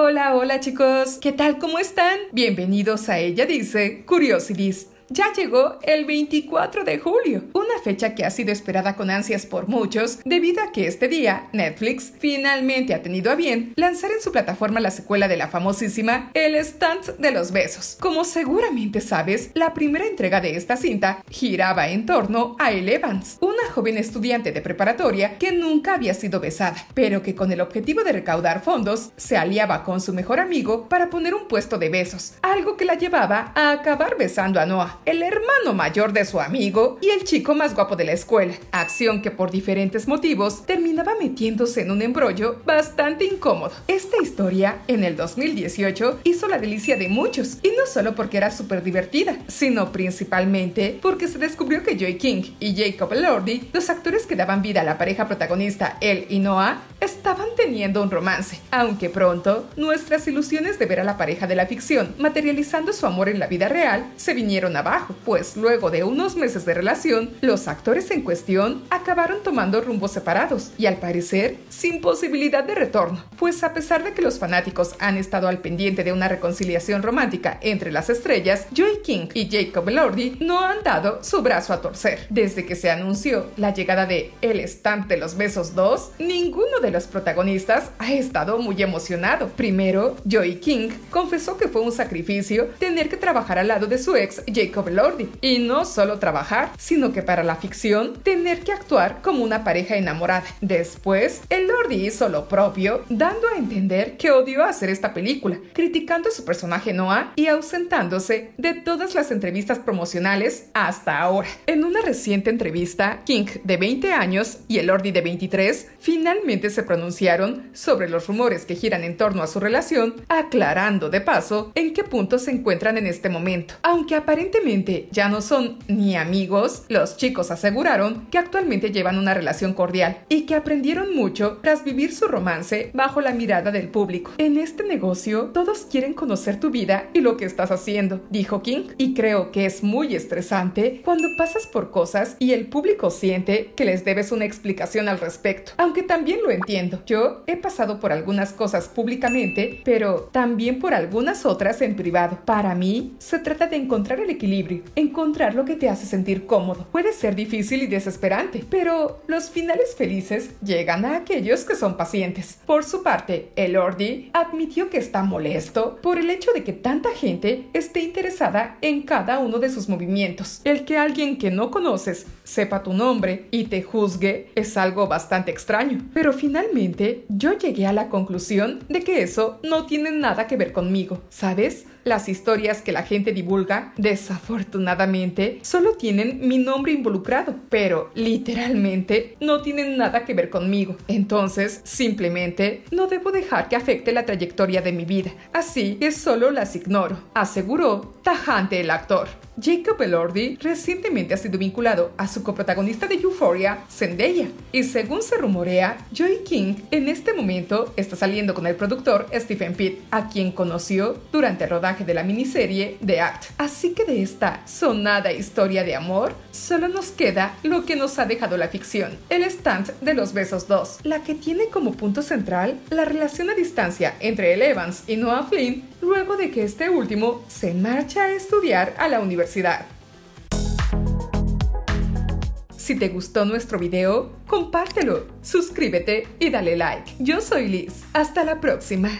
Hola, hola chicos, ¿qué tal? ¿Cómo están? Bienvenidos a Ella Dice, Curiosities. Ya llegó el 24 de julio, una fecha que ha sido esperada con ansias por muchos debido a que este día Netflix finalmente ha tenido a bien lanzar en su plataforma la secuela de la famosísima El Estante de los Besos. Como seguramente sabes, la primera entrega de esta cinta giraba en torno a Elle Evans, una joven estudiante de preparatoria que nunca había sido besada, pero que con el objetivo de recaudar fondos se aliaba con su mejor amigo para poner un puesto de besos, algo que la llevaba a acabar besando a Noah, el hermano mayor de su amigo y el chico más guapo de la escuela, acción que por diferentes motivos terminaba metiéndose en un embrollo bastante incómodo. Esta historia en el 2018 hizo la delicia de muchos, y no solo porque era súper divertida, sino principalmente porque se descubrió que Joey King y Jacob Elordi, los actores que daban vida a la pareja protagonista Elle y Noah, estaban teniendo un romance, aunque pronto nuestras ilusiones de ver a la pareja de la ficción materializando su amor en la vida real se vinieron abajo. Pues luego de unos meses de relación, los actores en cuestión acabaron tomando rumbos separados y al parecer sin posibilidad de retorno, pues a pesar de que los fanáticos han estado al pendiente de una reconciliación romántica entre las estrellas, Joey King y Jacob Elordi no han dado su brazo a torcer. Desde que se anunció la llegada de El Estante de los Besos 2, ninguno de los protagonistas ha estado muy emocionado. Primero, Joey King confesó que fue un sacrificio tener que trabajar al lado de su ex Jacob Elordi, y no solo trabajar, sino que para la ficción tener que actuar como una pareja enamorada. Después, Elordi hizo lo propio, dando a entender que odió hacer esta película, criticando a su personaje Noah y ausentándose de todas las entrevistas promocionales hasta ahora. En una reciente entrevista, King, de 20 años, y Elordi, de 23, finalmente se pronunciaron sobre los rumores que giran en torno a su relación, aclarando de paso en qué punto se encuentran en este momento. Aunque aparentemente ya no son ni amigos, los chicos aseguraron que actualmente llevan una relación cordial y que aprendieron mucho tras vivir su romance bajo la mirada del público. En este negocio, todos quieren conocer tu vida y lo que estás haciendo, dijo King, y creo que es muy estresante cuando pasas por cosas y el público siente que les debes una explicación al respecto, aunque también lo entiendo. Yo he pasado por algunas cosas públicamente, pero también por algunas otras en privado. Para mí, se trata de encontrar el equilibrio, encontrar lo que te hace sentir cómodo. Puede ser difícil y desesperante, pero los finales felices llegan a aquellos que son pacientes. Por su parte, Elordi admitió que está molesto por el hecho de que tanta gente esté interesada en cada uno de sus movimientos. El que alguien que no conoces sepa tu nombre y te juzgue es algo bastante extraño, pero finalmente yo llegué a la conclusión de que eso no tiene nada que ver conmigo, ¿sabes? Las historias que la gente divulga, desafortunadamente, solo tienen mi nombre involucrado, pero literalmente no tienen nada que ver conmigo. Entonces, simplemente no debo dejar que afecte la trayectoria de mi vida, así que solo las ignoro, aseguró tajante el actor. Jacob Elordi recientemente ha sido vinculado a su coprotagonista de Euphoria, Zendaya, y según se rumorea, Joey King en este momento está saliendo con el productor Stephen Pitt, a quien conoció durante el rodaje de la miniserie The Act. Así que de esta sonada historia de amor, solo nos queda lo que nos ha dejado la ficción, El Stand de los Besos 2, la que tiene como punto central la relación a distancia entre Elle Evans y Noah Flynn, luego de que este último se marcha a estudiar a la universidad. Si te gustó nuestro video, compártelo, suscríbete y dale like. Yo soy Liz, hasta la próxima.